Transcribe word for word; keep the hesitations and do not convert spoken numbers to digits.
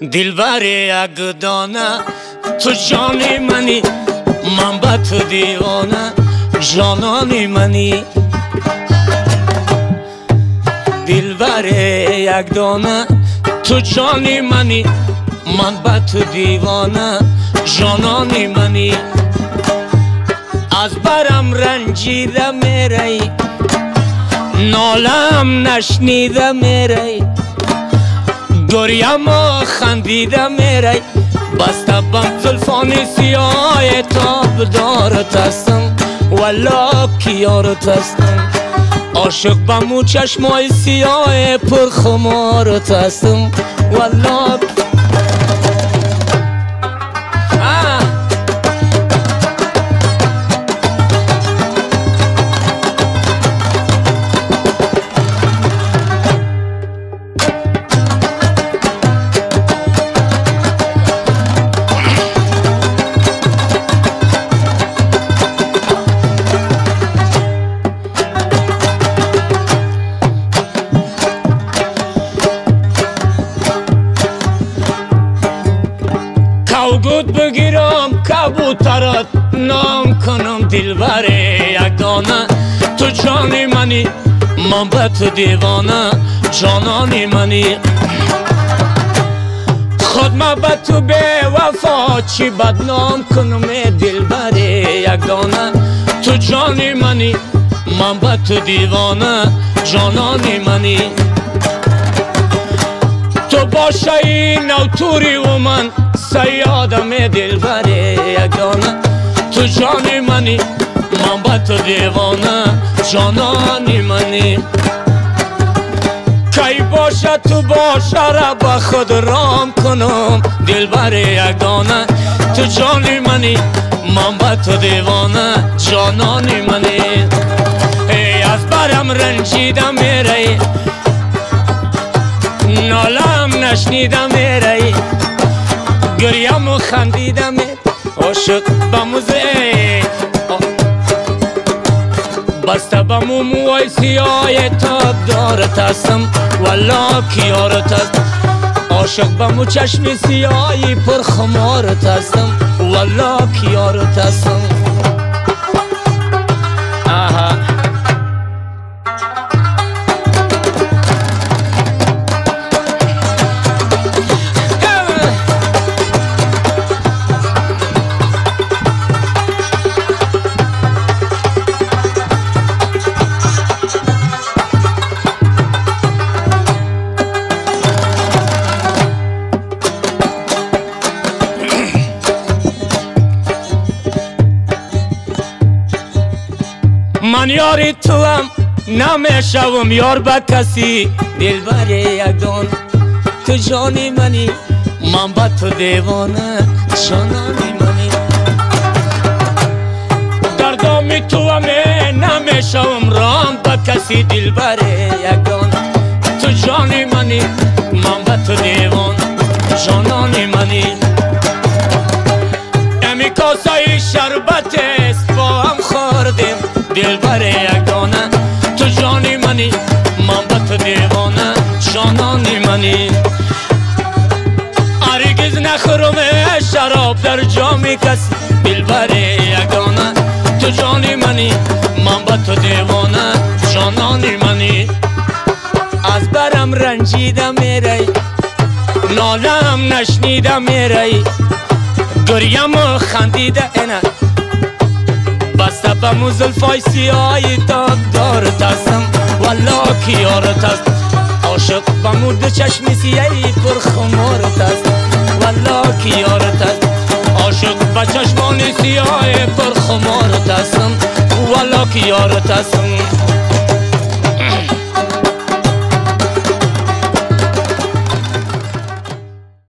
دلبری اگدانه تو جانی منی من با تو دیوانه جانانی منی دلبری اگدانه تو جانی منی من با تو دیوانه جانانی منی از برم رنجیده میری نالم نشنیده میری گریما خندیده میری بسته بم زلفان سیاه تابدارت هستم ولا کیارت هستم عاشق بم و چشمای سیاه پرخمارت هستم ولا کبوترات نام کنم دلبر یک دانه تو جانی منی من به تو دیوانه جانانی منی خود ما به تو به وفا چی بدنام کنم دلبر یک دانه تو جانی منی من به تو دیوانه جانانی منی تو باشه این نوتوری و من سیادم دلبر یگانه تو جانی منی من با تو دیوانه جانانی منی کی باشه تو باشه را با خود رام کنم دلبر یگانه تو جانی منی من با تو دیوانه جانانی منی ای از برم رنجیده میری نالم نشنیده میری گریم و خندیدم عاشق بموزه بسته بمو موهای سیاه تاب دارت هستم والا کیارت هستم عاشق بمو چشم سیاهی پر خمارت هستم والا کیارت هستم آها من یاری تو هم نمیشوم یار با کسی دلبر یک دانه تو جانی منی من با تو دیوانه جانانی منی دردامی تو هم نمیشوم رام با کسی دلبر یک دانه تو جانی منی من با تو دیوانه جانانی منی امی کاسای شربت است با هم خوردیم دلبر یک دانه تو جانی منی من با تو دیوانه جانانی منی هرگز نخورم شراب در جام کسی دلبر یک دانه تو جانی منی من با تو دیوانه جانانی منی از برم رنجیده میری نالم نشنیده میری گریم و خندیده اینه بسته بمو زلفای سیاهی تاب دارت هستم والا کیارت هست عاشق بمو دو چشم سیاهی پر خمارت هست والا کیارت هست عاشق با چشمان سیاه پر خمارت هستم والا کیارت هستم